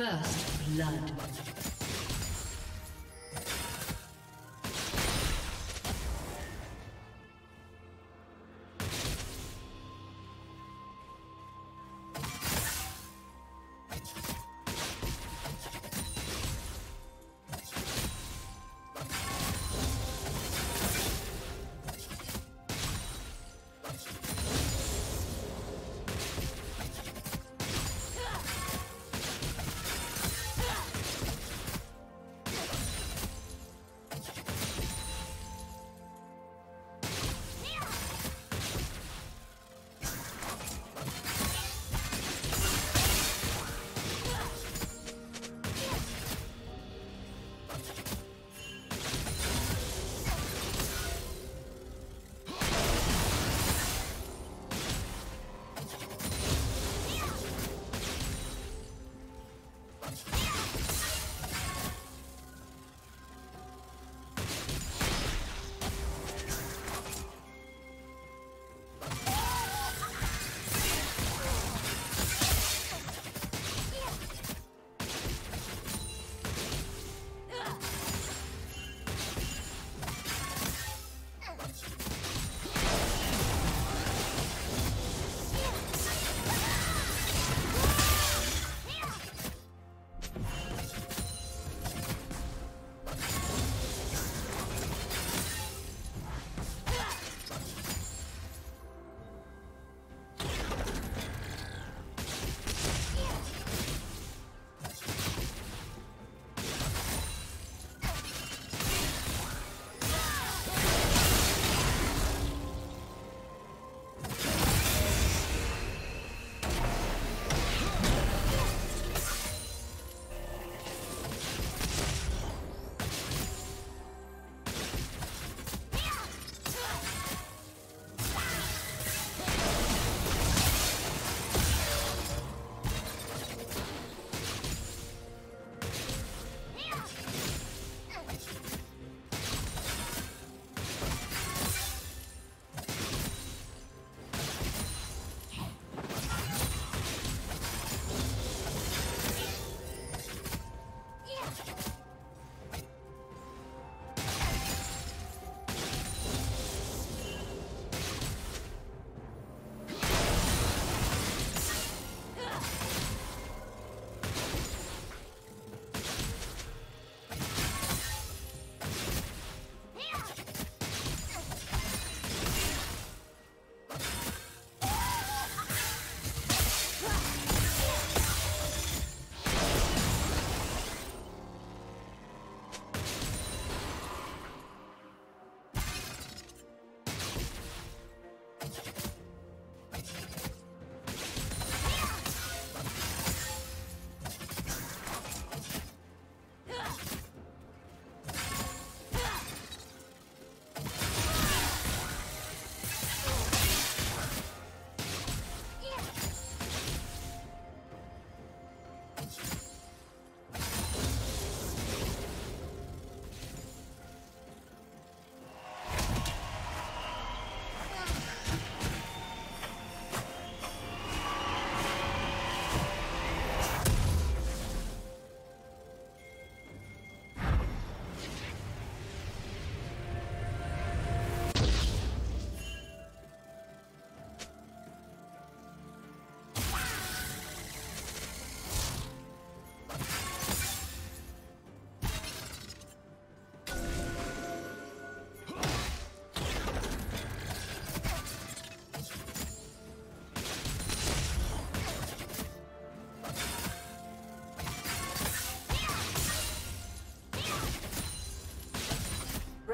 First blood.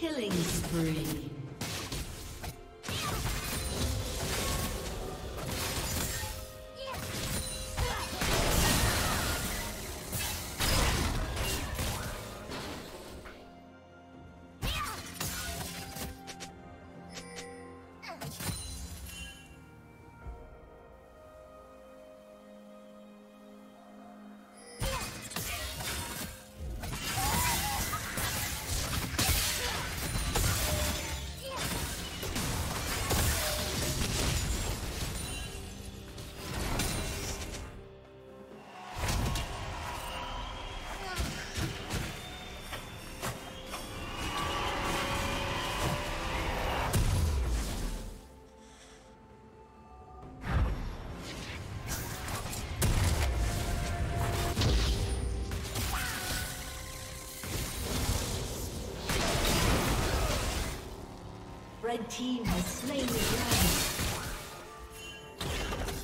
Killing spree. Red team has slain the dragon.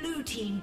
Blue team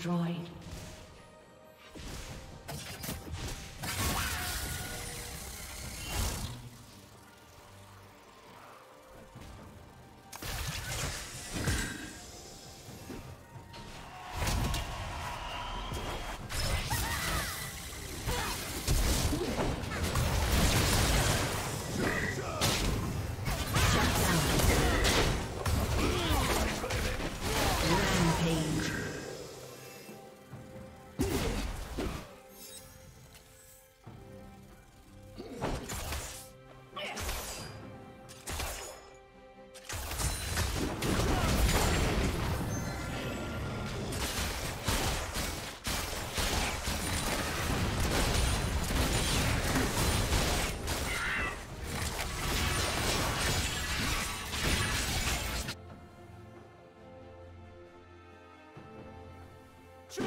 destroyed. Charge!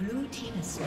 Blue team is slain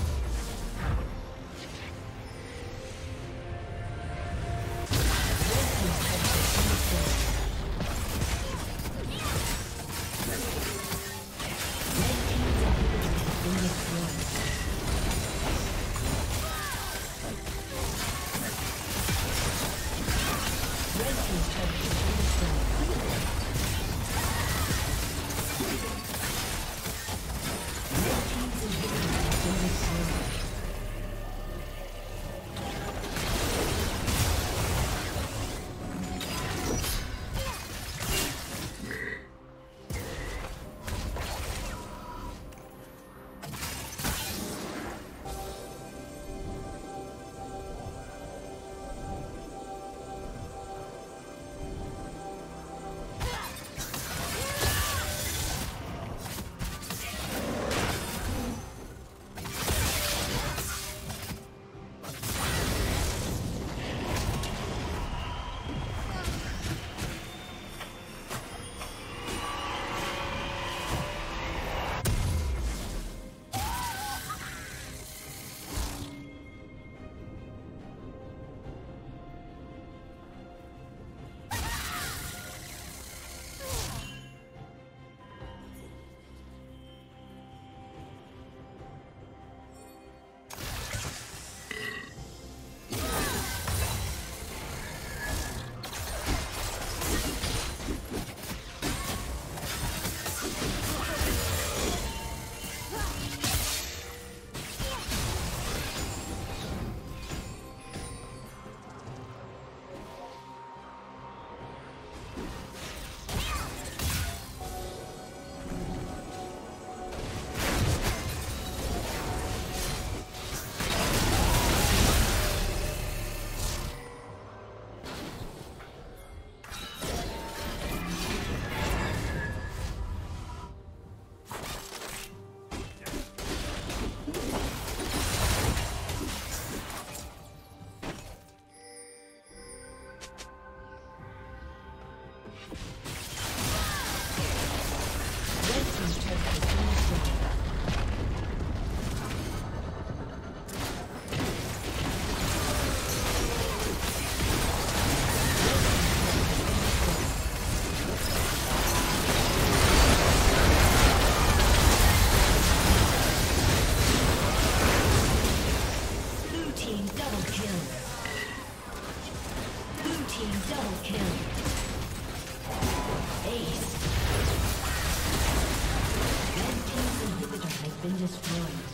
Been destroyed.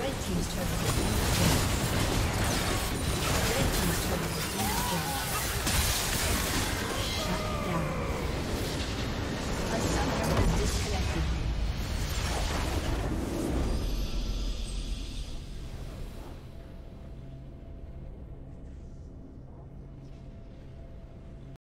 Red team's turret has been destroyed.